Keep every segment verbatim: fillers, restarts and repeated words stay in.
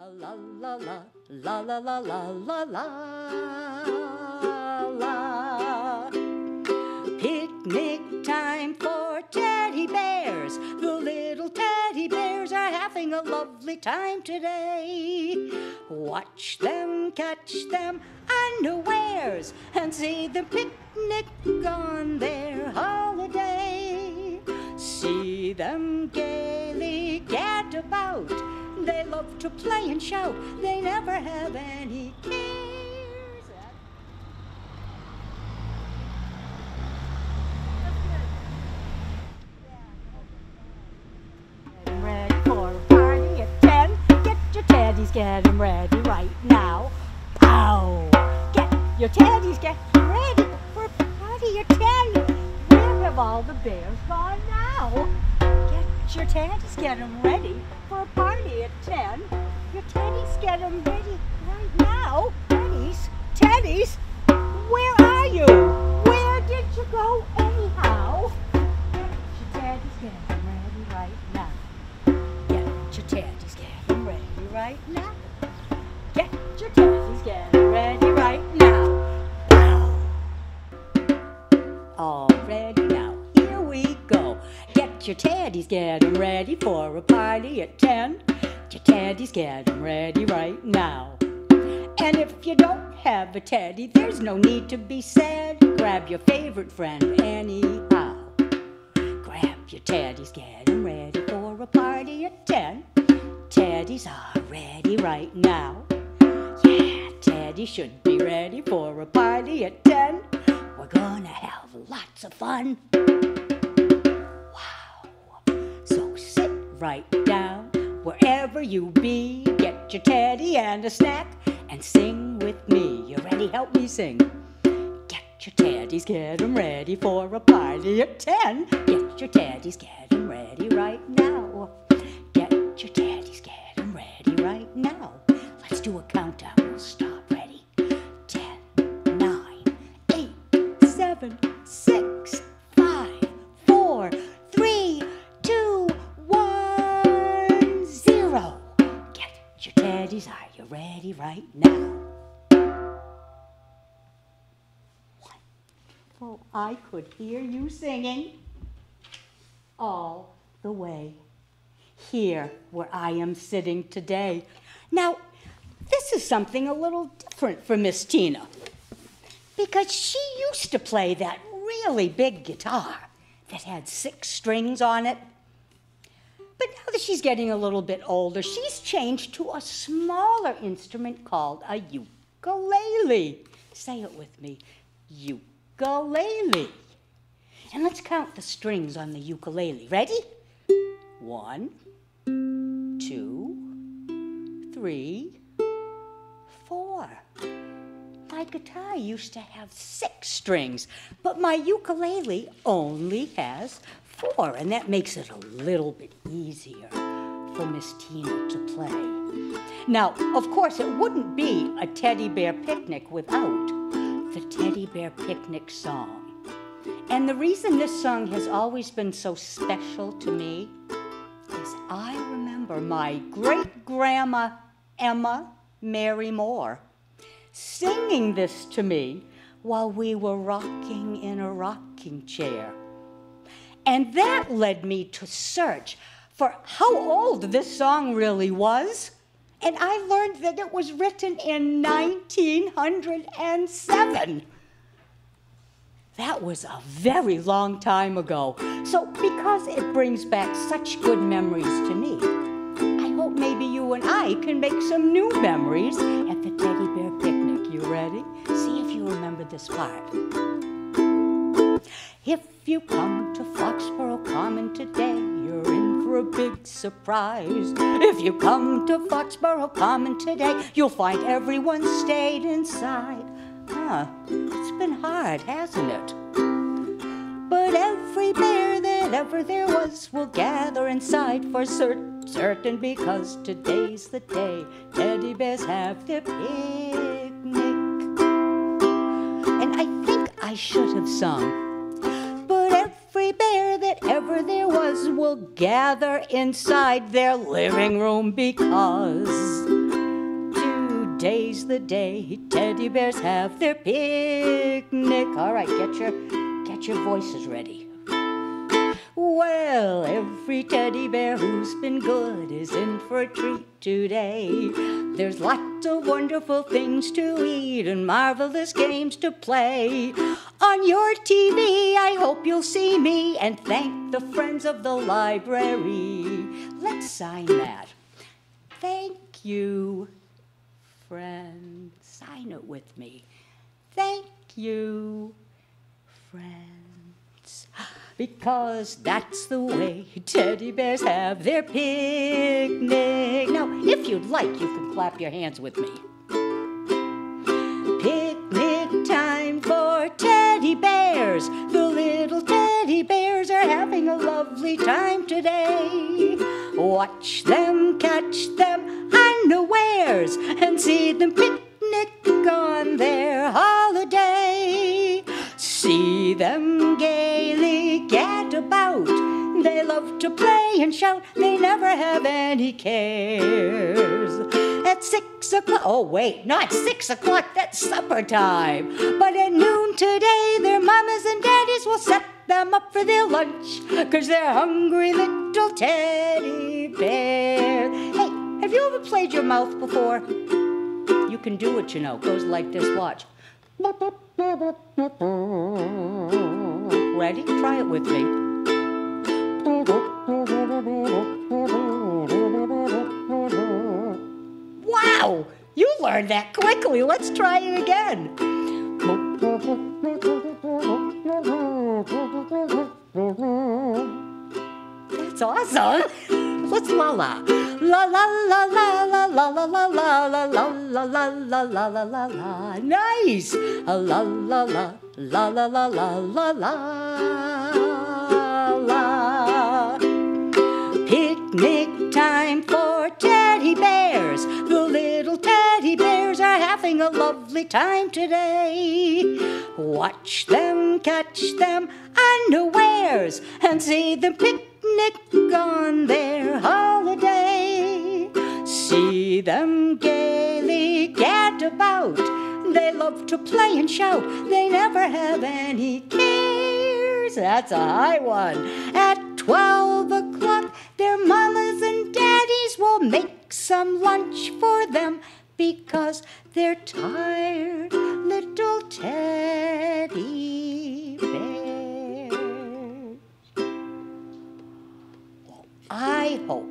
La la la la la la la la la la. Picnic time for teddy bears. The little teddy bears are having a lovely time today. Watch them catch them unawares and see them picnic on their holiday. See them gaily get about. They love to play and shout. They never have any cares. Get 'em ready for a party at ten. Get your teddies, get 'em ready right now. Pow! Get your teddies, get ready for a party at ten. Where have all the bears gone now? Get your teddies, get 'em ready for a party at ten. Your teddies, get 'em ready right now. Teddies, teddies, where are you? Where did you go anyhow? Get your teddies, get 'em ready right now. Get your teddies, get 'em ready right now. Get your teddies, get 'em ready right now. Wow. All ready now, here we go. Get your teddies, get 'em ready for a party at ten. Your teddies, get 'em ready right now. And if you don't have a teddy, there's no need to be sad. Grab your favorite friend anyhow. Grab your teddies, get 'em ready for a party at ten. Teddies are ready right now. Yeah, teddies should be ready for a party at ten. We're gonna have lots of fun. Right down wherever you be, get your teddy and a snack and sing with me. You ready? Help me sing. Get your teddies, get 'em ready for a party at ten. Get your teddies, get 'em ready right now. Get your teddies, get 'em ready right now. Let's do a countdown. We'll stop. Ready? Ten, nine, eight, seven, six, five, four, three. Your teddies, are you ready right now? What? Oh, I could hear you singing all the way here where I am sitting today. Now, this is something a little different for Miss Tina, because she used to play that really big guitar that had six strings on it. But now that she's getting a little bit older, she's changed to a smaller instrument called a ukulele. Say it with me, ukulele. And let's count the strings on the ukulele. Ready? One, two, three, four. My guitar used to have six strings, but my ukulele only has four, and that makes it a little bit easier for Miss Tina to play. Now, of course, it wouldn't be a teddy bear picnic without the Teddy Bear Picnic song. And the reason this song has always been so special to me is I remember my great-grandma Emma Mary Moore singing this to me while we were rocking in a rocking chair. And that led me to search for how old this song really was. And I learned that it was written in nineteen oh seven. That was a very long time ago. So because it brings back such good memories to me, I hope maybe you and I can make some new memories at the Teddy Bear Picnic. You ready? See if you remember this part. If you come to Foxboro Common today, you're in for a big surprise. If you come to Foxboro Common today, you'll find everyone stayed inside. Huh, it's been hard, hasn't it? But every bear that ever there was will gather inside for cert certain, because today's the day teddy bears have their picnic. And I think I should have sung. Every bear that ever there was will gather inside their living room, because Today's the day teddy bears have their picnic. All right, get your get your voices ready. Well, every teddy bear who's been good is in for a treat today. There's lots of wonderful things to eat and marvelous games to play. On your T V, I hope you'll see me and thank the friends of the library. Let's sign that. Thank you, friend. Sign it with me. Thank you, friends. Because that's the way teddy bears have their picnic. Now, if you'd like, you can clap your hands with me. Picnic time for teddy bears. The little teddy bears are having a lovely time today. Watch them, catch them unawares, and see them picnic on their holiday. See them gaily get about. They love to play and shout. They never have any cares. At six o'clock, oh wait, not six o'clock, that's supper time. But at noon today, their mamas and daddies will set them up for their lunch, 'cause they're hungry little teddy bears. Hey, have you ever played your mouth before? You can do it, you know. It goes like this, watch. Ready? Try it with me. Wow! You learned that quickly. Let's try it again. That's awesome. Let's la la la la la la la la la la la la la la la la la la la la. Nice. La la la la la la la la la la. Picnic time for teddy bears. The little teddy bears are having a lovely time today. Watch them, catch them unawares, and see them picnic on their holiday. See them gaily get about. They love to play and shout. They never have any cares. That's a high one. At twelve o'clock, their mamas and daddies will make some lunch for them, because they're tired little teddy bears. Well, I hope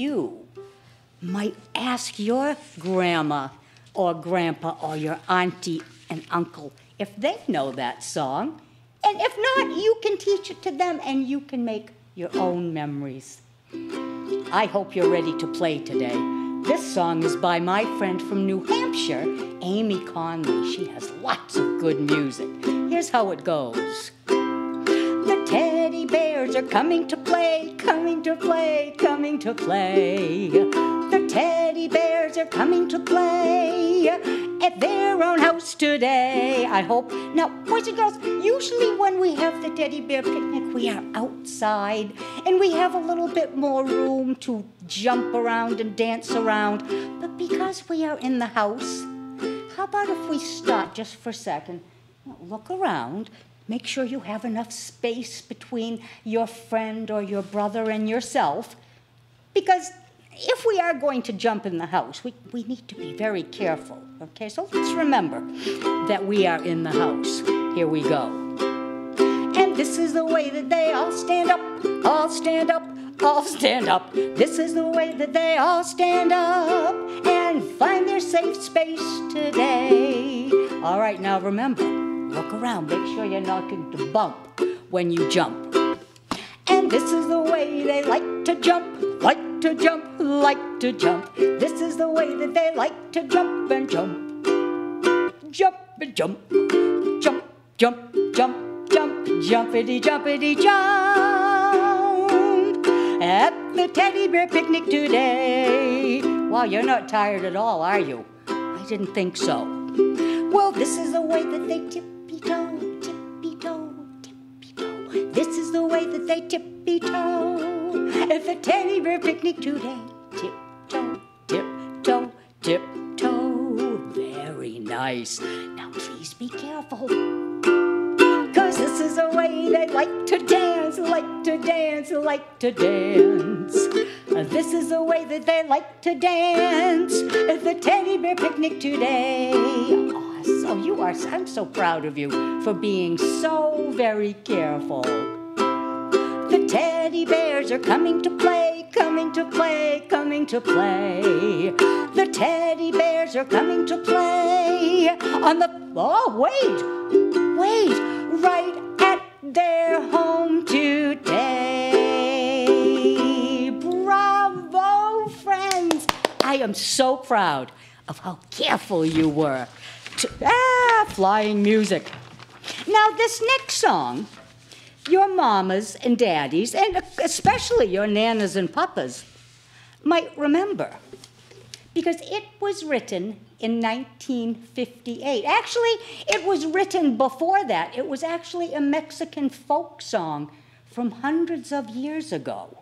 you might ask your grandma or grandpa or your auntie and uncle if they know that song. And if not, you can teach it to them and you can make your own memories. I hope you're ready to play today. This song is by my friend from New Hampshire, Amy Conley. She has lots of good music. Here's how it goes. The teddy bears are coming to play, coming to play, coming to play. The teddy bears are coming to play at their own house today, I hope. Now, boys and girls, usually when we have the teddy bear picnic, we are outside and we have a little bit more room to jump around and dance around. But because we are in the house, how about if we stop just for a second, look around, make sure you have enough space between your friend or your brother and yourself, because if we are going to jump in the house, we, we need to be very careful, okay? So let's remember that we are in the house. Here we go. And this is the way that they all stand up, all stand up, all stand up. This is the way that they all stand up and find their safe space today. All right, now remember, look around. Make sure you're not going to bump when you jump. And this is the way they like to jump, like to jump, like to jump. This is the way that they like to jump and jump. Jump and jump. Jump, jump, jump, jump, jumpity, jumpity, jump. At the teddy bear picnic today. Wow, you're not tired at all, are you? I didn't think so. Well, this is the way that they tippy-toe, tippy-toe, tippy-toe. This is the way that they tippy-toe at the teddy bear picnic today. Tip-toe, tip-toe, tip-toe. nice. Now please be careful, cause this is a way they like to dance, like to dance, like to dance. This is the way that they like to dance at the Teddy Bear Picnic today. Awesome. Oh, you are, I'm so proud of you for being so very careful. The teddy bears are coming to play, coming to play, coming to play. The teddy bears are coming to play on the, oh, wait, wait, right at their home today. Bravo, friends. I am so proud of how careful you were. To, ah, flying music. Now, this next song, your mamas and daddies, and especially your nanas and papas, might remember, because it was written in nineteen fifty-eight. Actually, it was written before that. It was actually a Mexican folk song from hundreds of years ago.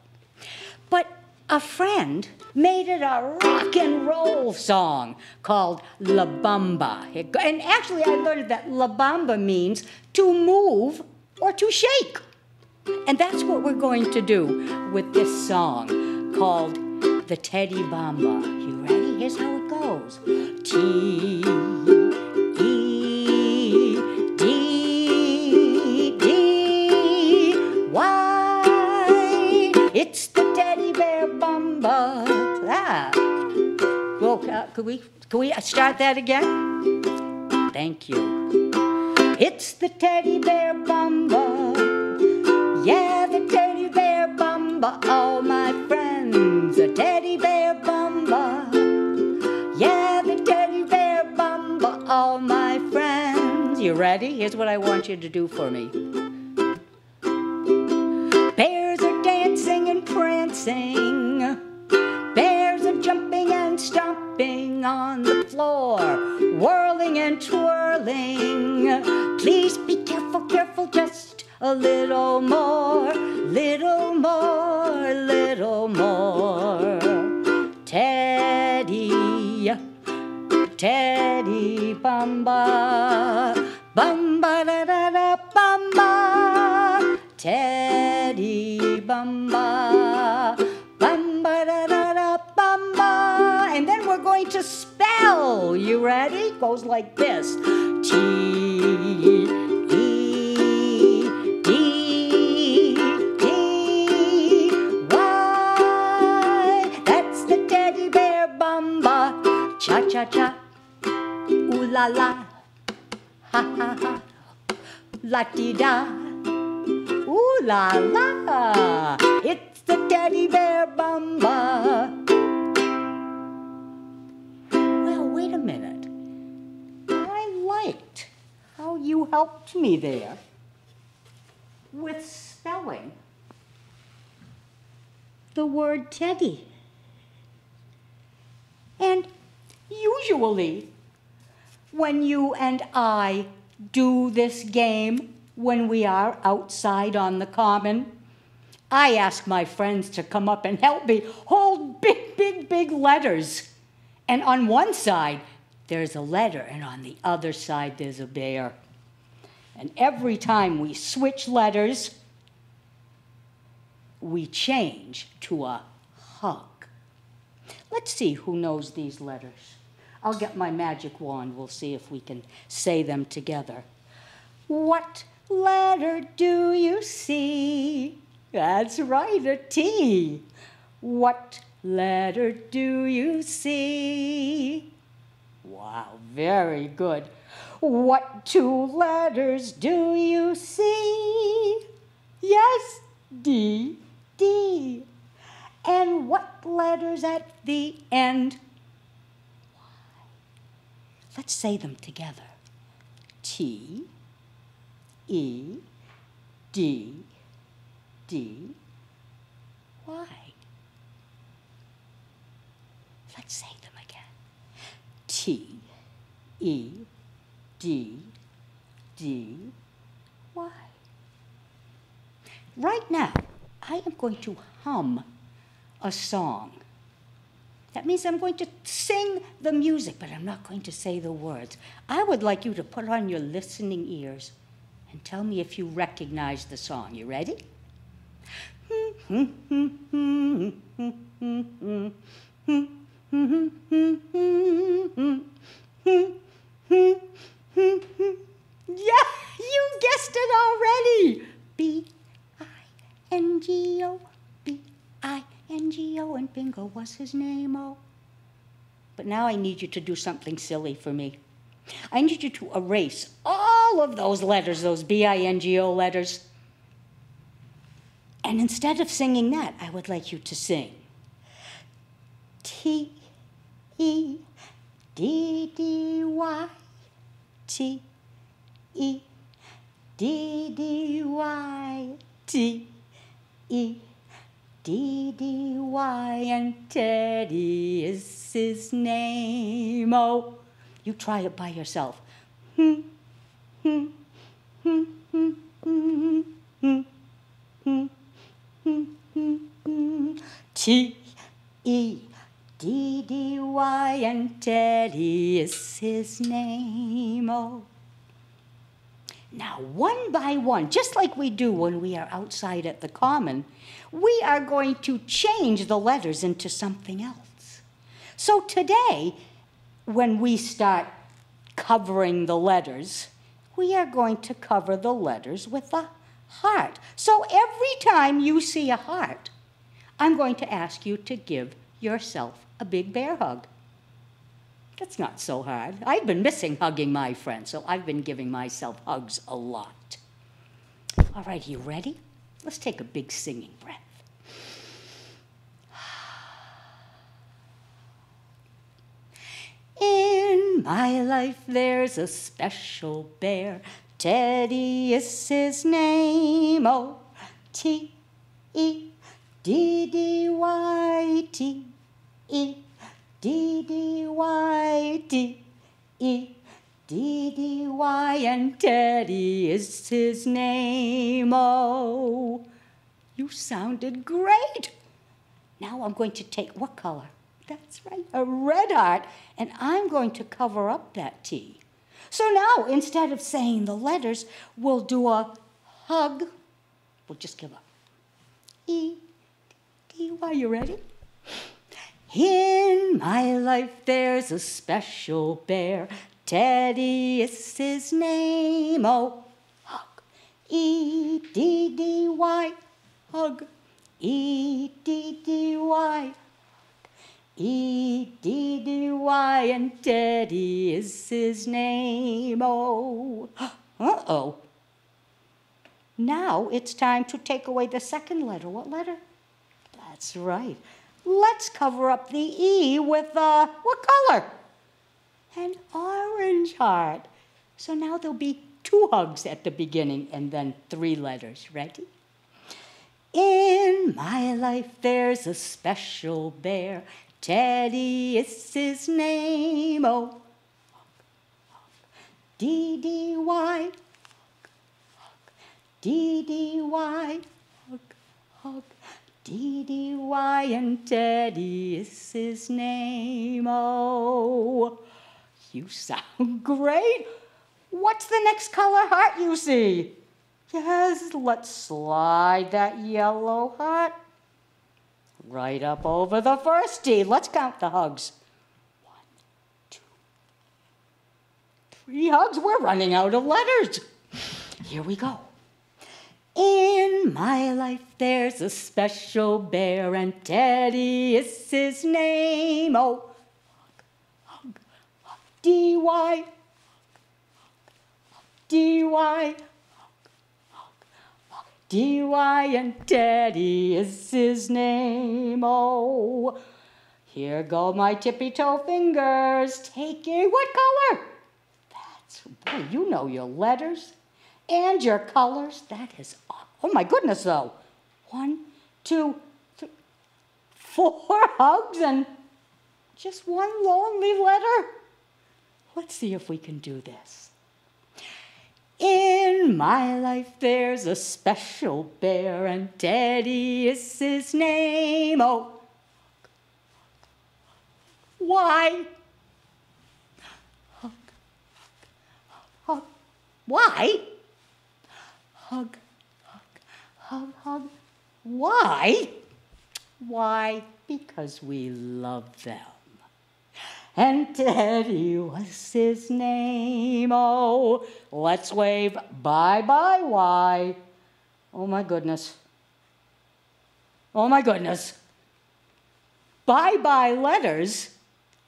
But a friend made it a rock and roll song called La Bamba. And actually, I learned that La Bamba means to move or to shake. And that's what we're going to do with this song called The Teddy Bamba. You ready? Here's how it goes. T, E, D, D, Y. It's the Teddy Bear Bamba. Ah. Well, uh, could we, could we start that again? Thank you. It's the Teddy Bear Bamba, yeah, the Teddy Bear Bamba, all my friends. The Teddy Bear Bamba, yeah, the Teddy Bear Bamba, all my friends. You ready? Here's what I want you to do for me. Bears are dancing and prancing. Bears are jumping and stomping on the floor, whirling and twirling. Please be careful, careful, just a little more, little more, little more. Teddy, Teddy Bamba, Bamba da da da Bamba, Teddy Bamba, Bamba da da da Bamba. And then we're going to spell. You ready? Goes like this. T, cha cha, ooh la la, ha ha ha, la di da, ooh la la. It's the Teddy Bear Bamba. Well, wait a minute. I liked how you helped me there with spelling the word Teddy. And usually, when you and I do this game, when we are outside on the common, I ask my friends to come up and help me hold big, big, big letters. And on one side, there's a letter, and on the other side, there's a bear. And every time we switch letters, we change to a hug. Let's see who knows these letters. I'll get my magic wand. We'll see if we can say them together. What letter do you see? That's right, a T. What letter do you see? Wow, very good. What two letters do you see? Yes, D, D. And what letters at the end? Y. Let's say them together. T, E, D, D, Y. Let's say them again. T, E, D, D, Y. Right now, I am going to hum a song. That means I'm going to sing the music, but I'm not going to say the words. I would like you to put on your listening ears and tell me if you recognize the song. You ready? Yeah, you guessed it already. B I N G O, B I N G O, and bingo was his name-o. But now I need you to do something silly for me. I need you to erase all of those letters, those B I N G O letters. And instead of singing that, I would like you to sing T E D D Y, T E D D Y, T E D D Y, and Teddy is his name. Oh, you try it by yourself. Hmm, hmm, hmm, hmm, hmm, hmm, hmm. T E D D Y and Teddy is his name. Oh. Now, one by one, just like we do when we are outside at the common, we are going to change the letters into something else. So today, when we start covering the letters, we are going to cover the letters with a heart. So every time you see a heart, I'm going to ask you to give yourself a big bear hug. That's not so hard. I've been missing hugging my friends, so I've been giving myself hugs a lot. All right, you ready? Let's take a big singing breath. In my life, there's a special bear. Teddy is his name, oh, T E D D Y, T E D D Y, T E D D Y, and Teddy is his name, oh. You sounded great. Now I'm going to take, what color? That's right, a red heart, and I'm going to cover up that T. So now, instead of saying the letters, we'll do a hug. We'll just give up. E D D Y, you ready? In my life, there's a special bear. Teddy is his name. Oh, hug. E D D Y, hug. E D D Y. E D D Y, and Teddy is his name, oh. Uh-oh. Now it's time to take away the second letter. What letter? That's right. Let's cover up the E with, uh, what color? An orange heart. So now there'll be two hugs at the beginning and then three letters. Ready? In my life, there's a special bear. Teddy is his name, oh. D D Y, D D Y, D D Y, and Teddy is his name, oh. You sound great. What's the next color heart you see? Yes, let's slide that yellow heart right up over the first D. Let's count the hugs. One, two, three hugs. We're running out of letters. Here we go. In my life, there's a special bear, and Teddy is his name. Oh, hug, hug, D Y, D Y. D Y, and Teddy is his name, oh. Here go my tippy-toe fingers, taking what color? That's, boy, you know your letters and your colors. That is, oh my goodness, though. One, two, three, four hugs and just one lonely letter. Let's see if we can do this. In my life, there's a special bear, and Teddy is his name, oh. Why? Hug. Hug. Why? Hug. Hug. Hug. Hug. Why? Why? Because we love them. And Teddy was his name. Oh, let's wave bye-bye, why? Oh, my goodness. Oh, my goodness. Bye-bye letters,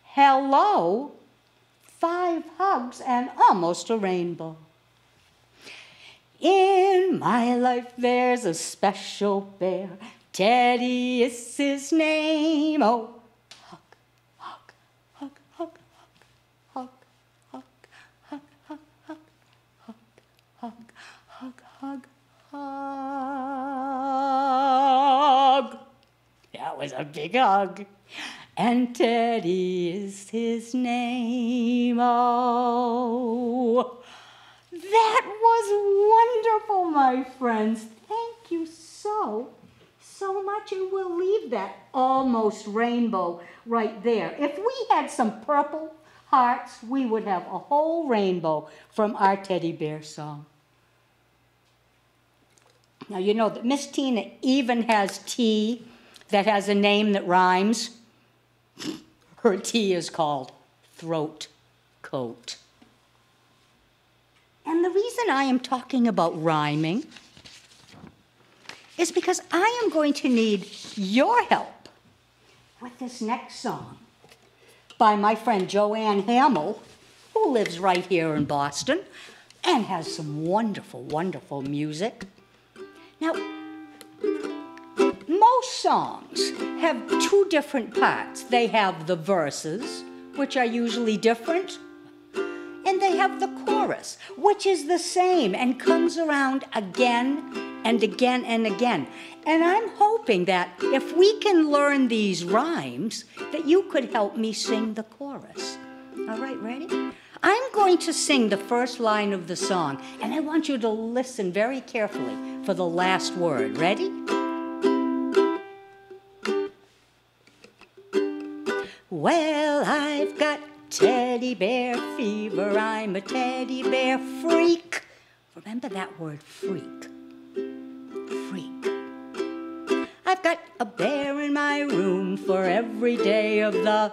hello, five hugs, and almost a rainbow. In my life, there's a special bear. Teddy is his name. Oh, hug, hug, hug, hug, hug, hug, hug, hug, hug, hug, hug, hug, hug, hug. That was a big hug. And Teddy is his name. Oh, that was wonderful, my friends. Thank you so much. So much, and we'll leave that almost rainbow right there. If we had some purple hearts, we would have a whole rainbow from our teddy bear song. Now, you know that Miss Tina even has tea that has a name that rhymes. Her tea is called Throat Coat. And the reason I am talking about rhyming is because I am going to need your help with this next song by my friend Joanne Hamill, who lives right here in Boston and has some wonderful, wonderful music. Now, most songs have two different parts. They have the verses, which are usually different, and they have the chorus, which is the same and comes around again and again and again. And I'm hoping that if we can learn these rhymes, that you could help me sing the chorus. All right, ready? I'm going to sing the first line of the song, and I want you to listen very carefully for the last word. Ready? Well, I've got teddy bear fever. I'm a teddy bear freak. Remember that word, freak. I've got a bear in my room for every day of the...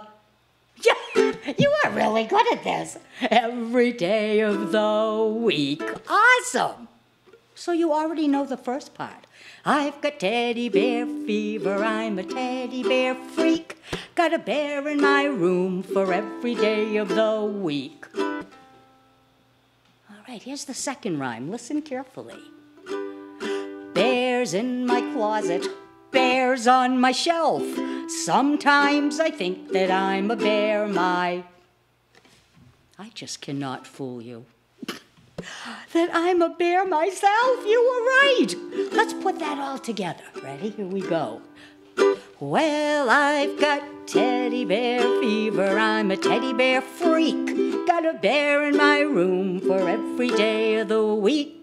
You are really good at this. Every day of the week. Awesome. So you already know the first part. I've got teddy bear fever. I'm a teddy bear freak. Got a bear in my room for every day of the week. All right, here's the second rhyme. Listen carefully. Bears in my closet. Bears on my shelf. Sometimes I think that I'm a bear, my... I just cannot fool you. That I'm a bear myself, you were right. Let's put that all together. Ready? Here we go. Well, I've got teddy bear fever. I'm a teddy bear freak. Got a bear in my room for every day of the week.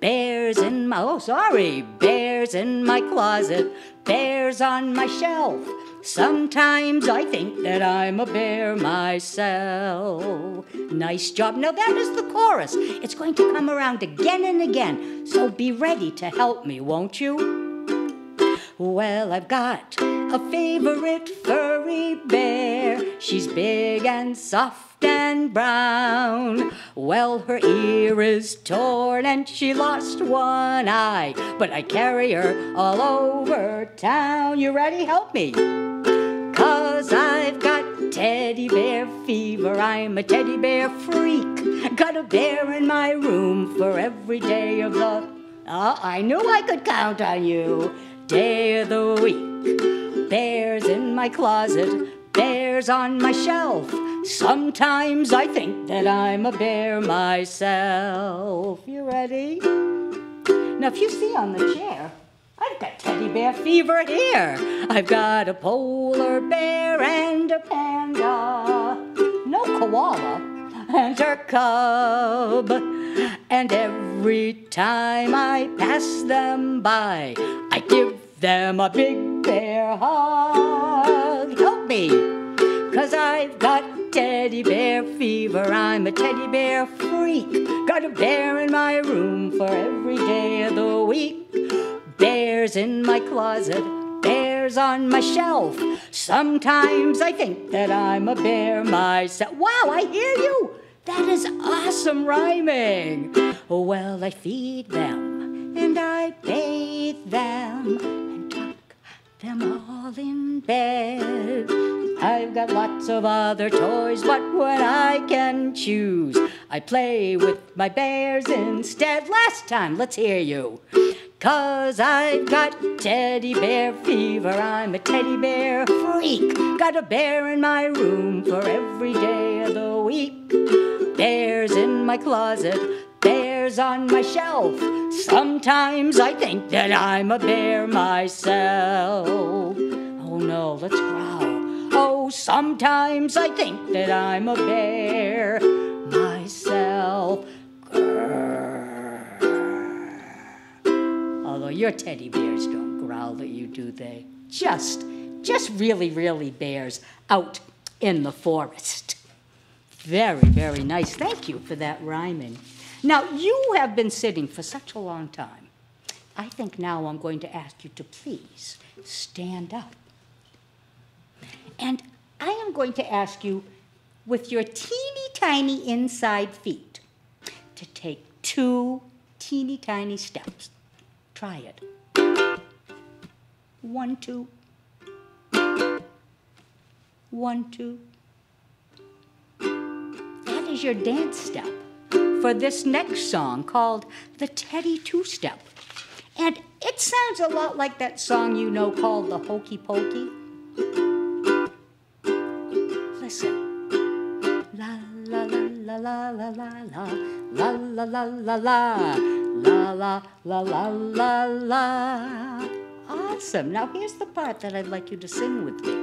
Bears in my... Oh, sorry. Bears in my closet. Bears on my shelf. Sometimes I think that I'm a bear myself. Nice job. Now, that is the chorus. It's going to come around again and again. So be ready to help me, won't you? Well, I've got a favorite furry bear. She's big and soft and brown. Well, her ear is torn and she lost one eye, but I carry her all over town. You ready? Help me. 'Cause I've got teddy bear fever. I'm a teddy bear freak. Got a bear in my room for every day of the... Oh, I knew I could count on you. Day of the week. Bears in my closet. Bears on my shelf. Sometimes I think that I'm a bear myself. You ready? Now, if you see on the chair, I've got teddy bear fever here. I've got a polar bear and a panda. No koala. And her cub. And every time I pass them by, I give them a big bear hug. Help me. 'cause I've got teddy bear fever. I'm a teddy bear freak. Got a bear in my room for every day of the week. Bears in my closet, bears on my shelf. Sometimes I think that I'm a bear myself. Wow, I hear you! That is awesome rhyming. Well, I feed them, and I bathe them, and tuck them all in bed. I've got lots of other toys, but when I can choose, I play with my bears instead. Last time, let's hear you. 'Cause I've got teddy bear fever, I'm a teddy bear freak. Got a bear in my room for every day of the week. Bears in my closet, bears on my shelf. Sometimes I think that I'm a bear myself. Oh no, let's growl. Oh, sometimes I think that I'm a bear myself. Grrr. Although your teddy bears don't growl at you, do they? Just, just really, really bears out in the forest. Very, very nice. Thank you for that rhyming. Now, you have been sitting for such a long time. I think now I'm going to ask you to please stand up. And I am going to ask you, with your teeny tiny inside feet, to take two teeny tiny steps. Try it. One, two. One, two. That is your dance step for this next song called the Teddy Two-Step. And it sounds a lot like that song you know called the Hokey Pokey. Listen. La, la, la, la, la, la, la, la, la, la, la, la. La, la, la, la, la, la. Awesome. Now here's the part that I'd like you to sing with me.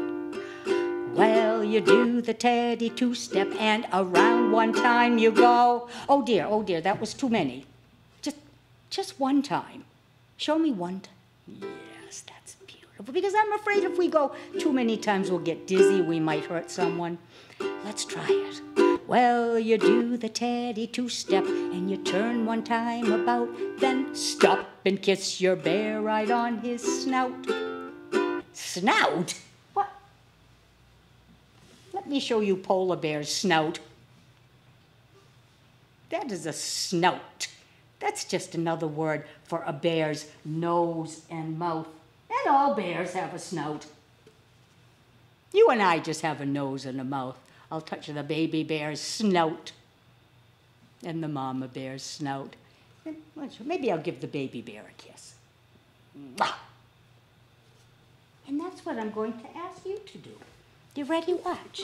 Well, you do the teddy two-step and around one time you go. Oh dear, oh dear, that was too many. Just, just one time. Show me one time. Yes, that's beautiful. Because I'm afraid if we go too many times we'll get dizzy, we might hurt someone. Let's try it. Well, you do the teddy two-step and you turn one time about, then stop and kiss your bear right on his snout. Snout? What? Let me show you polar bear's snout. That is a snout. That's just another word for a bear's nose and mouth. And all bears have a snout. You and I just have a nose and a mouth. I'll touch the baby bear's snout and the mama bear's snout. Maybe I'll give the baby bear a kiss. And that's what I'm going to ask you to do. You ready? Watch.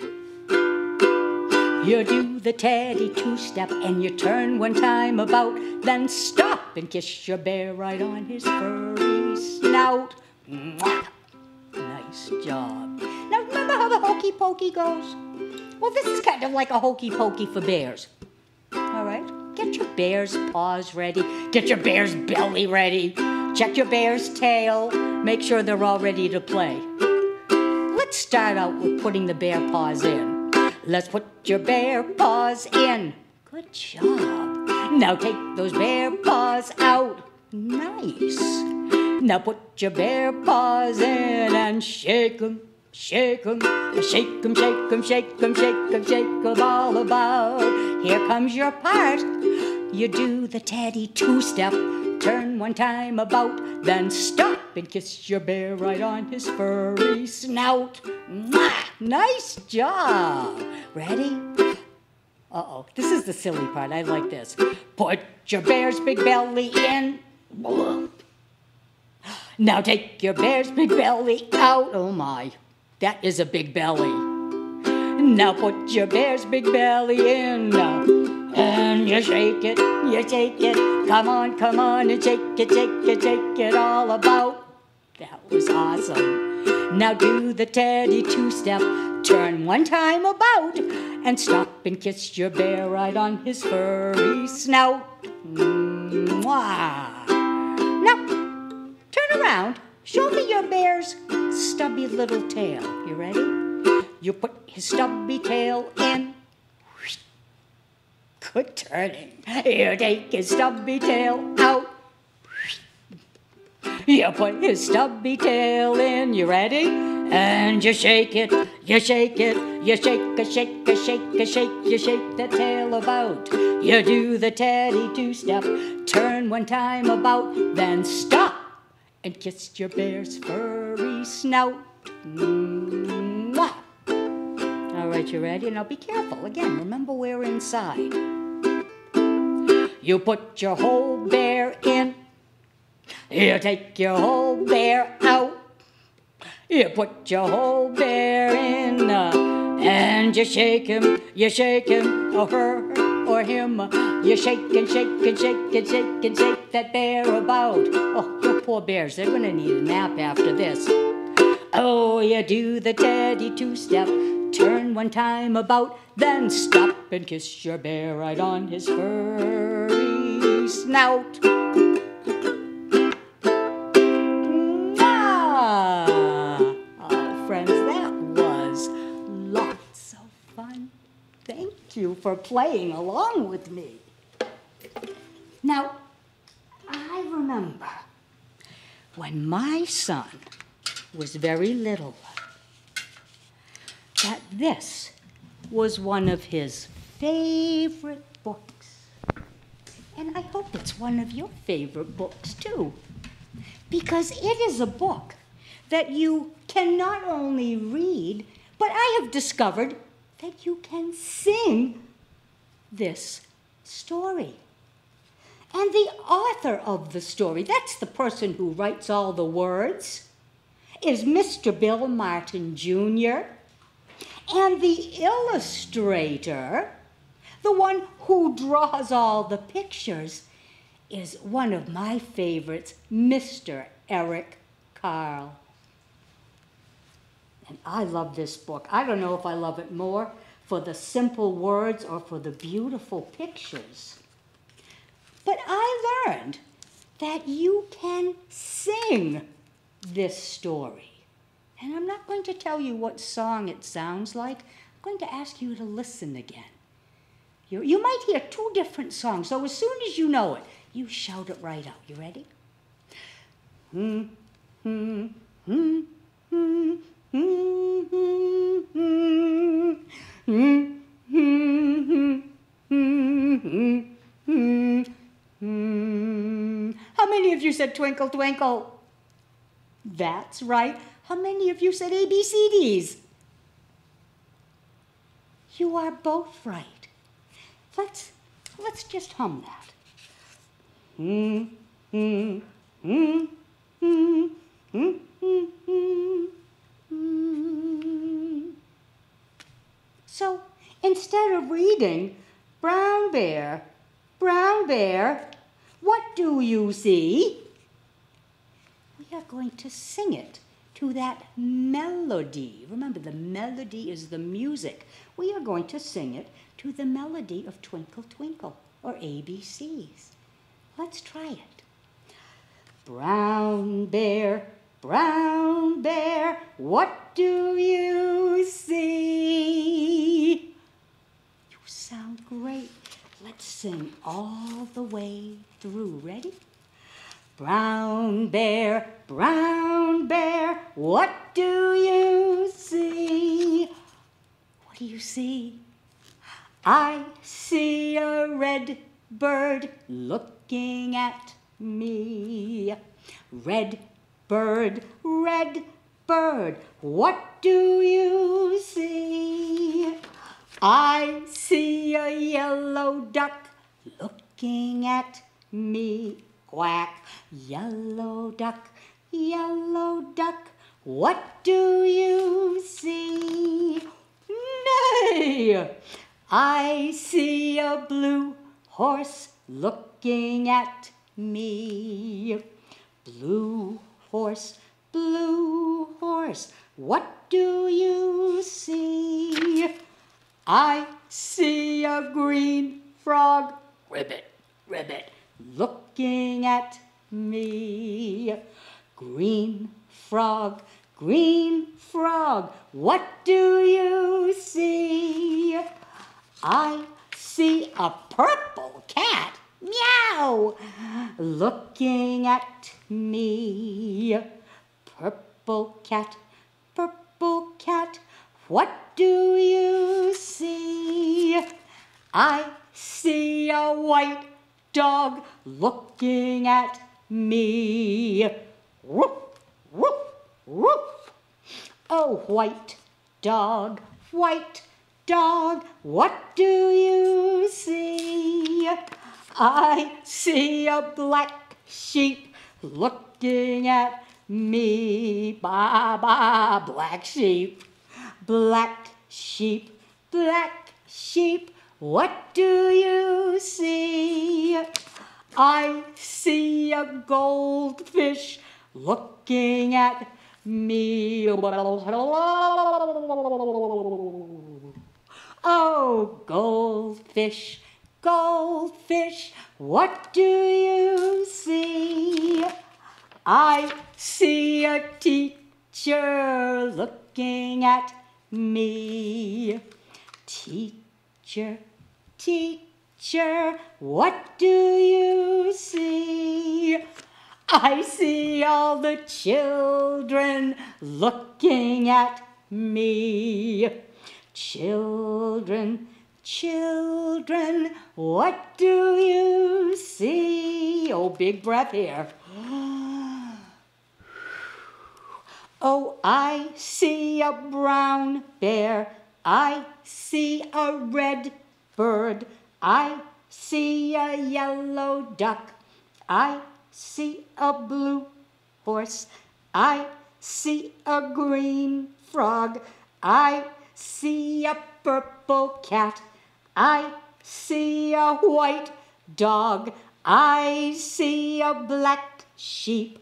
You do the teddy two-step and you turn one time about, then stop and kiss your bear right on his furry snout. Nice job. Now remember how the hokey pokey goes? Well, this is kind of like a hokey pokey for bears. All right? Get your bear's paws ready. Get your bear's belly ready. Check your bear's tail. Make sure they're all ready to play. Let's start out with putting the bear paws in. Let's put your bear paws in. Good job. Now take those bear paws out. Nice. Now put your bear paws in and shake 'em, shake 'em, shake 'em, shake 'em, shake 'em, shake 'em, shake 'em all about. Here comes your part. You do the teddy two-step, turn one time about, then stop and kiss your bear right on his furry snout. Mwah! Nice job. Ready? Uh-oh, this is the silly part. I like this. Put your bear's big belly in. Now take your bear's big belly out. Oh my, that is a big belly. Now put your bear's big belly in. And you shake it, you shake it. Come on, come on, and shake it, shake it, shake it all about. That was awesome. Now do the teddy two-step. Turn one time about. And stop and kiss your bear right on his furry snout. Mwah. Now. Turn around, show me your bear's stubby little tail. You ready? You put his stubby tail in. Good turning. You take his stubby tail out. You put his stubby tail in. You ready? And you shake it, you shake it, you shake a shake a shake a shake, you shake the tail about. You do the Teddy two-step, turn one time about, then stop and kiss your bear's furry snout. Mwah. All right, you ready? Now be careful. Again, remember we're inside. You put your whole bear in. You take your whole bear out. You put your whole bear in, uh, and you shake him, you shake him, or her, or him. You shake and shake and shake and shake and shake that bear about. Oh, your poor bears, they're gonna need a nap after this. Oh, you do the Teddy two-step, turn one time about, then stop and kiss your bear right on his furry snout. You for playing along with me. Now, I remember when my son was very little that this was one of his favorite books. And I hope it's one of your favorite books too, because it is a book that you can not only read, but I have discovered that you can sing this story. And the author of the story, that's the person who writes all the words, is Mister Bill Martin, Junior And the illustrator, the one who draws all the pictures, is one of my favorites, Mister Eric Carle. And I love this book. I don't know if I love it more for the simple words or for the beautiful pictures. But I learned that you can sing this story. And I'm not going to tell you what song it sounds like. I'm going to ask you to listen again. You, you might hear two different songs, so as soon as you know it, you shout it right out. You ready? Hmm, hmm, hmm, hmm. How many of you said twinkle, twinkle? That's right. How many of you said A B C Ds? You are both right. Let's, let's just hum that. Hmm, hmm, hmm, hmm, hmm, hmm, hmm. So instead of reading, brown bear, brown bear, what do you see? We are going to sing it to that melody. Remember, the melody is the music. We are going to sing it to the melody of Twinkle Twinkle, or A B Cs. Let's try it. Brown bear, brown bear, what do you see? You sound great. Let's sing all the way through. Ready? Brown bear, brown bear, what do you see? What do you see? I see a red bird looking at me. Red bird, red bird, what do you see? I see a yellow duck looking at me. Quack, yellow duck, yellow duck, what do you see? Nay, I see a blue horse looking at me. Blue horse, blue horse, what do you see? I see a green frog, ribbit, ribbit, looking at me. Green frog, Green frog, what do you see? I see a purple cat, meow, looking at me. Purple cat, purple cat, what do you see? I see a white dog looking at me. Woof, woof, woof. Oh, white dog, white dog, what do you see? I see a black sheep looking at me. Ba, ba, black sheep, black sheep, black sheep, what do you see? I see a goldfish looking at me. Oh, goldfish, goldfish, what do you see? I see a teacher looking at me. Teacher, teacher, what do you see? I see all the children looking at me. Children, children, what do you see? Oh, big breath here. Oh, I see a brown bear. I see a red bird. I see a yellow duck. I see a blue horse. I see a green frog. I see a purple cat. I see a white dog. I see a black sheep.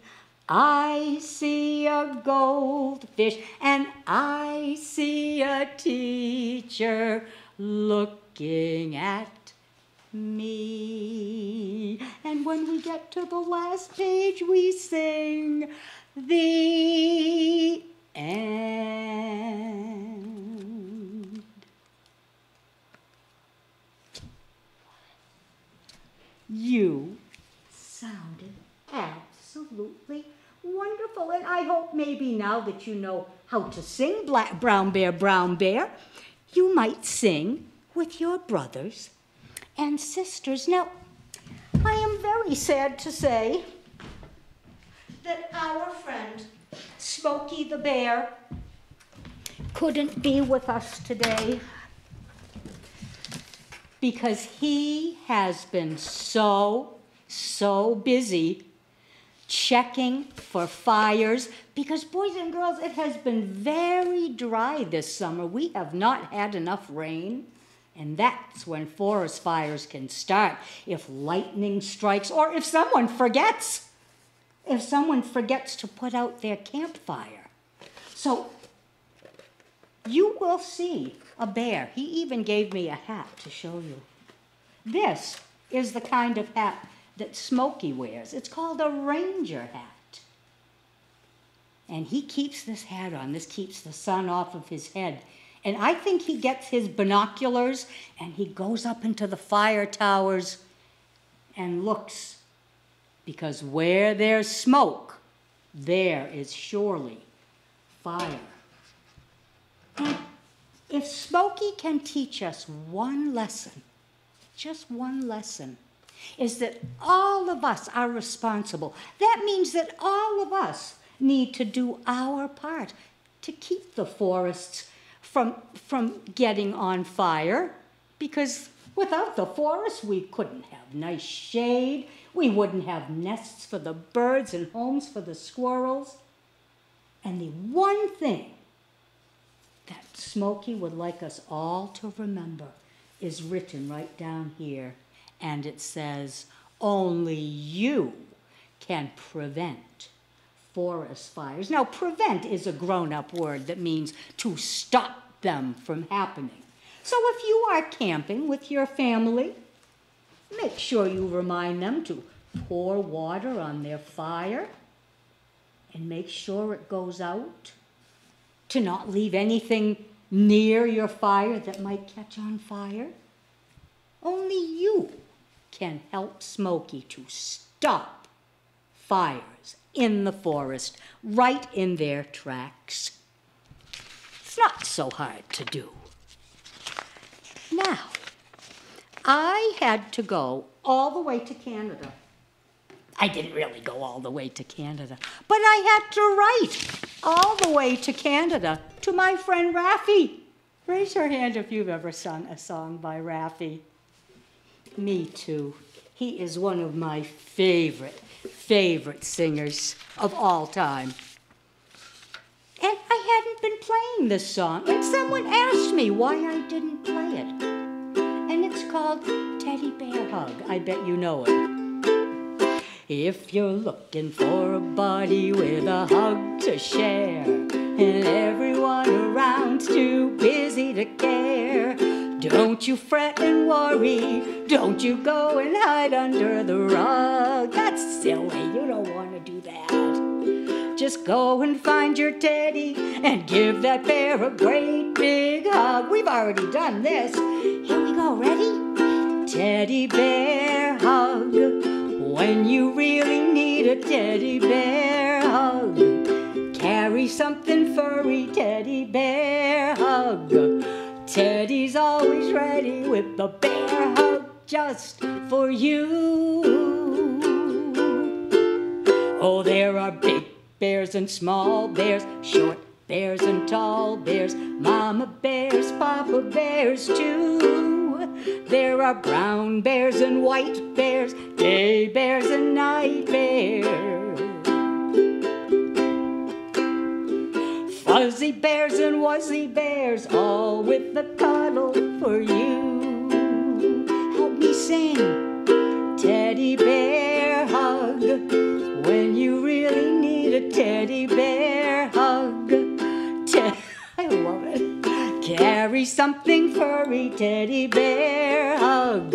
I see a goldfish. And I see a teacher looking at me. And when we get to the last page, we sing the end. You sounded absolutely wonderful. And I hope maybe now that you know how to sing Black Brown Bear, Brown Bear, you might sing with your brothers and sisters. Now, I am very sad to say that our friend Smokey the Bear couldn't be with us today, because he has been so, so busy checking for fires. Because boys and girls, it has been very dry this summer. We have not had enough rain. And that's when forest fires can start. If lightning strikes, or if someone forgets, if someone forgets to put out their campfire. So you will see a bear. He even gave me a hat to show you. This is the kind of hat that Smokey wears. It's called a ranger hat. And he keeps this hat on. This keeps the sun off of his head. And I think he gets his binoculars and he goes up into the fire towers and looks. Because where there's smoke, there is surely fire. And if Smokey can teach us one lesson, just one lesson, is that all of us are responsible. That means that all of us need to do our part to keep the forests from, from getting on fire, because without the forests, we couldn't have nice shade, we wouldn't have nests for the birds and homes for the squirrels. And the one thing that Smokey would like us all to remember is written right down here. And it says, only you can prevent forest fires. Now, prevent is a grown-up word that means to stop them from happening. So if you are camping with your family, make sure you remind them to pour water on their fire and make sure it goes out to not leave anything near your fire that might catch on fire. Only you can help Smokey to stop fires in the forest, right in their tracks. It's not so hard to do. Now, I had to go all the way to Canada. I didn't really go all the way to Canada, but I had to write all the way to Canada to my friend Raffi. Raise your hand if you've ever sung a song by Raffi. Me too. He is one of my favorite, favorite singers of all time. And I hadn't been playing this song, and someone asked me why I didn't play it. And it's called Teddy Bear Hug. I bet you know it. If you're looking for a buddy with a hug to share, and everyone around's too busy to care, don't you fret and worry, don't you go and hide under the rug. That's silly, you don't want to do that. Just go and find your teddy and give that bear a great big hug. We've already done this. Here we go, ready? Teddy bear hug. When you really need a teddy bear hug, carry something furry, teddy bear hug. Teddy's always ready with a bear hug just for you. Oh, there are big bears and small bears, short bears and tall bears, mama bears, papa bears too. There are brown bears and white bears, day bears and night bears. Fuzzy bears and wuzzy bears, all with a cuddle for you. Help me sing, teddy bear hug. When you really need a teddy bear hug, Te I love it. Carry something furry, teddy bear hug.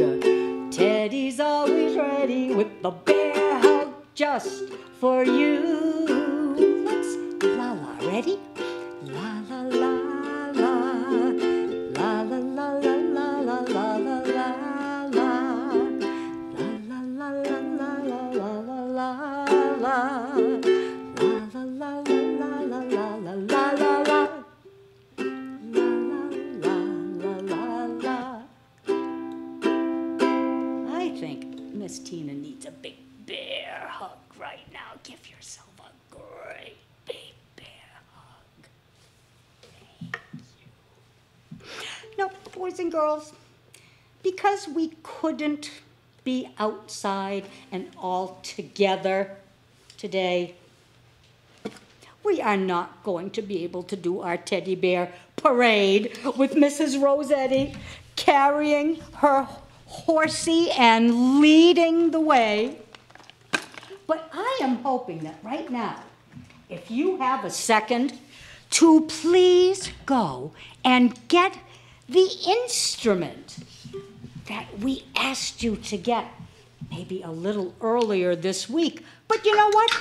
Teddy's always ready with a bear hug just for you. Let's la la, ready? And girls, because we couldn't be outside and all together today, we are not going to be able to do our teddy bear parade with Missus Rosetti carrying her horsey and leading the way. But I am hoping that right now, if you have a second, to please go and get the instrument that we asked you to get maybe a little earlier this week. But you know what?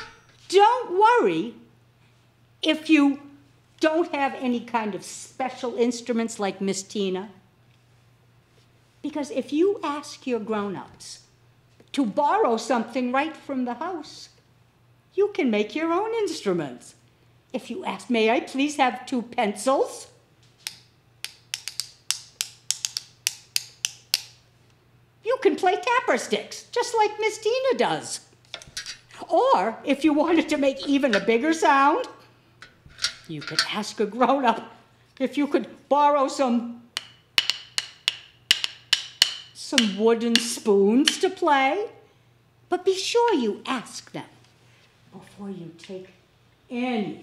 Don't worry if you don't have any kind of special instruments like Miss Tina. Because if you ask your grown-ups to borrow something right from the house, you can make your own instruments. If you ask, may I please have two pencils? You can play tapper sticks, just like Miss Tina does. Or, if you wanted to make even a bigger sound, you could ask a grown-up if you could borrow some, some wooden spoons to play. But be sure you ask them before you take anything.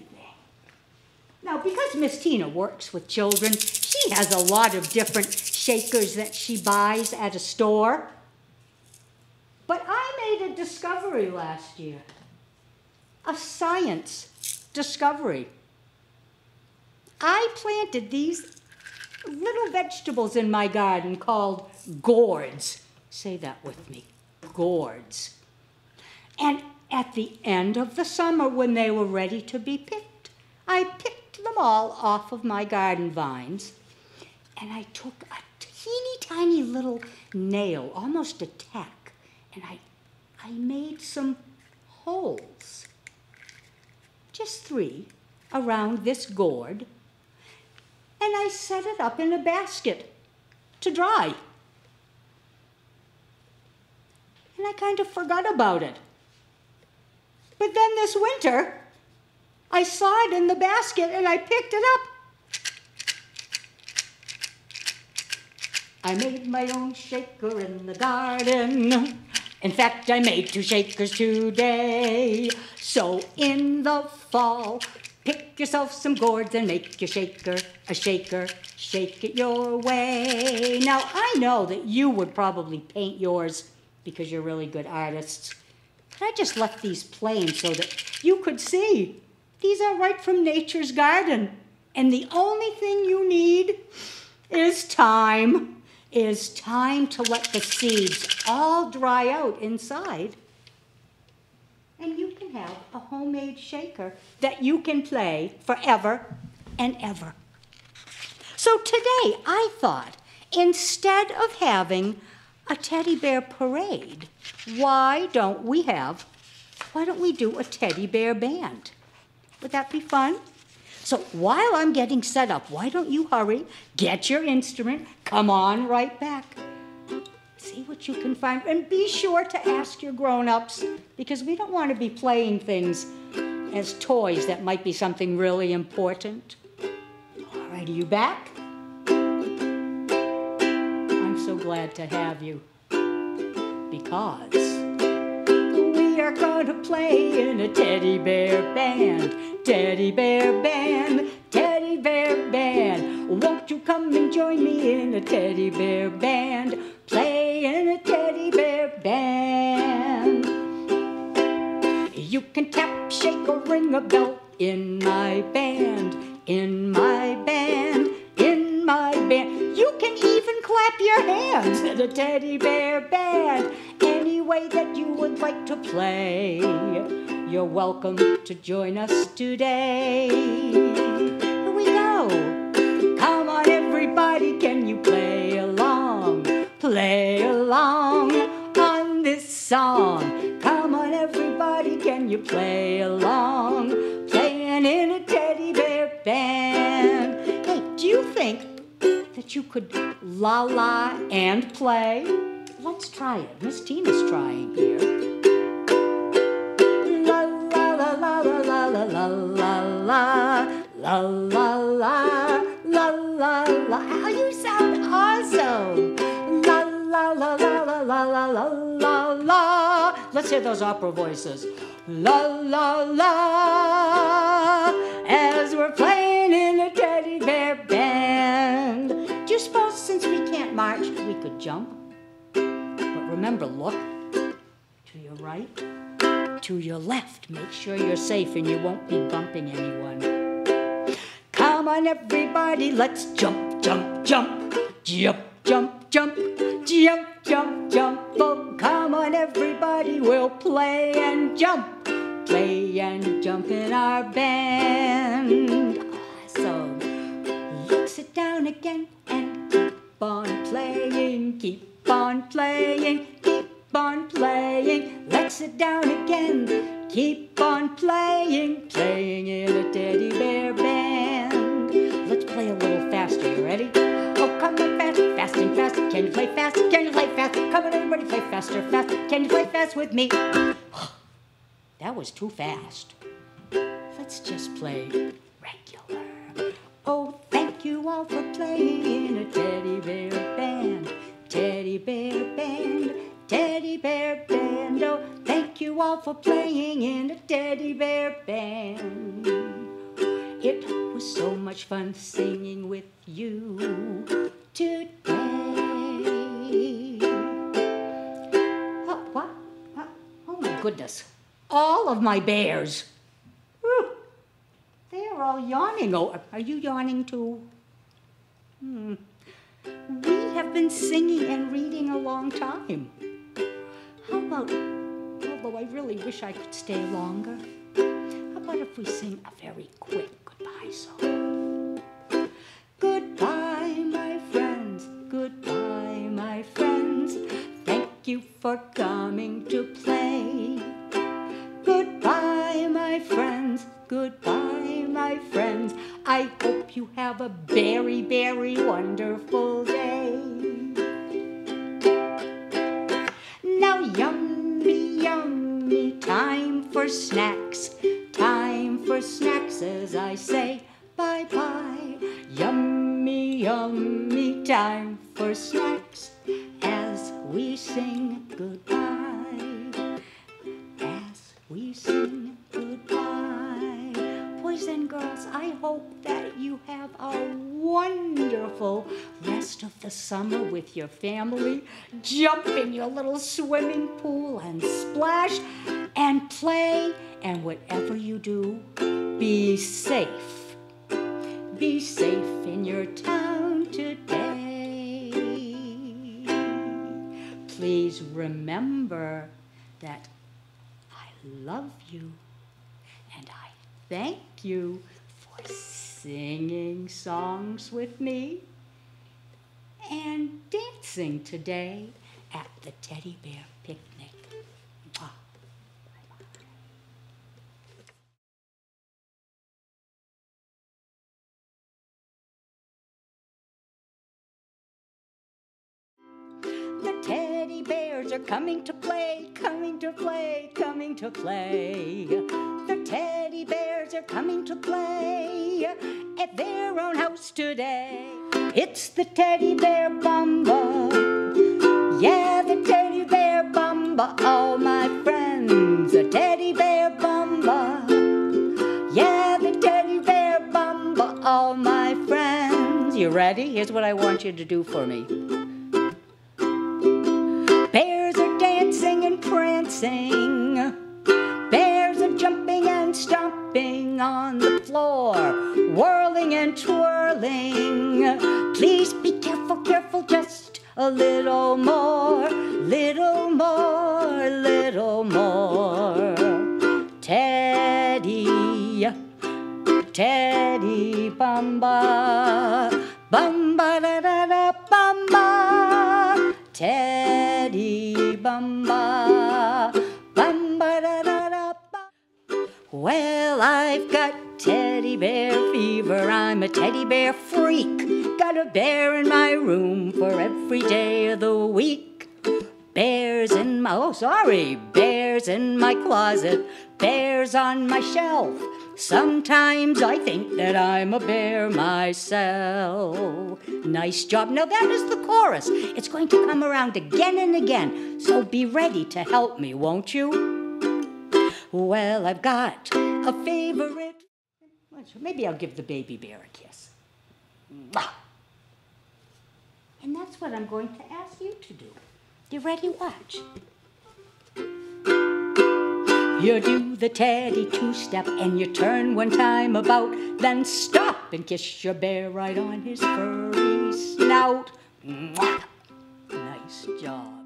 Now, because Miss Tina works with children, she has a lot of different shakers that she buys at a store. But I made a discovery last year, a science discovery. I planted these little vegetables in my garden called gourds. Say that with me, gourds. And at the end of the summer, when they were ready to be picked, I picked them all off of my garden vines, and I took a teeny tiny little nail, almost a tack, and I, I made some holes, just three, around this gourd, and I set it up in a basket to dry. And I kind of forgot about it. But then this winter, I saw it in the basket and I picked it up. I made my own shaker in the garden. In fact, I made two shakers today. So in the fall, pick yourself some gourds and make your shaker a shaker. Shake it your way. Now, I know that you would probably paint yours because you're really good artists. But I just left these plain so that you could see. These are right from nature's garden. And the only thing you need is time. Is time to let the seeds all dry out inside. And you can have a homemade shaker that you can play forever and ever. So today I thought, instead of having a teddy bear parade, why don't we have, why don't we do a teddy bear band? Would that be fun? So while I'm getting set up, why don't you hurry, get your instrument, come on right back. See what you can find, and be sure to ask your grown-ups, because we don't want to be playing things as toys that might be something really important. All right, are you back? I'm so glad to have you, because we are going to play in a teddy bear band, teddy bear band, teddy bear band. Won't you come and join me in a teddy bear band? Play in a teddy bear band. You can tap, shake, or ring a bell in my band, in my band, in my band. You can even clap your hands at a teddy bear band any way that you would like to play. You're welcome to join us today. Here we go. Come on, everybody, can you play along? Play along on this song. Come on, everybody, can you play along? Playing in a teddy bear band. Hey, do you think that you could la-la and play? Let's try it. Miss Tina's trying here. La-la-la-la-la-la-la-la-la. La-la-la-la-la-la. How you sound awesome. La la la la la la la la la. Let's hear those opera voices. La la la. As we're playing in a teddy bear band. Do you suppose since we can't march, we could jump? But remember, look to your right, to your left. Make sure you're safe and you won't be bumping anyone. Come on, everybody, let's jump, jump, jump, jump, jump, jump. Jump, jump, jump, oh, come on, everybody, we'll play and jump. Play and jump in our band. Awesome. Let's sit down again and keep on playing, keep on playing, keep on playing. Let's sit down again, keep on playing, playing in a teddy bear band. Let's play a little faster, you ready? Oh, come on, fast, fast and fast. Can you play fast? Can you play fast? Come on, everybody, play faster, fast. Can you play fast with me? That was too fast. Let's just play regular. Oh, thank you all for playing in a teddy bear band. Teddy bear band, teddy bear band. Oh, thank you all for playing in a teddy bear band. It was so much fun singing with you today. Oh, what? Oh, oh my goodness. All of my bears. Whew. They are all yawning. Oh, are you yawning too? Hmm. We have been singing and reading a long time. How about, although I really wish I could stay longer, how about if we sing a very quick goodbye song. Goodbye, my friends, goodbye, my friends. Thank you for coming to play. Goodbye, my friends, goodbye, my friends. I hope you have a very, very wonderful day. Now, yummy, yummy, time for snacks. Time for snacks as I say bye-bye. Yummy, yummy, time for snacks as we sing goodbye. As we sing goodbye. Boys and girls, I hope that you have a wonderful rest of the summer with your family. Jump in your little swimming pool and splash and play. And whatever you do, be safe. Be safe in your town today. Please remember that I love you and I thank you for singing songs with me and dancing today at the Teddy Bear Picnic. Teddy bears are coming to play, coming to play, coming to play. The teddy bears are coming to play at their own house today. It's the Teddy Bear Bamba. Yeah, the Teddy Bear Bamba, all my friends. The Teddy Bear Bamba. Yeah, the Teddy Bear Bamba, all my friends. You ready? Here's what I want you to do for me. Prancing. Bears are jumping and stomping on the floor, whirling and twirling. Please be careful, careful, just a little more, little more, little more. Teddy, Teddy Bamba, Bamba da da da Bamba. Teddy Bamba, Bamba da da da ba. Well, I've got teddy bear fever. I'm a teddy bear freak. Got a bear in my room for every day of the week. Bears in my, oh sorry, bears in my closet, bears on my shelf. Sometimes I think that I'm a bear myself. Nice job. Now that is the chorus. It's going to come around again and again. So be ready to help me, won't you? Well, I've got a favorite. Maybe I'll give the baby bear a kiss. And that's what I'm going to ask you to do. You ready? Watch. You do the teddy two-step and you turn one time about, then stop and kiss your bear right on his furry snout. Mwah! Nice job.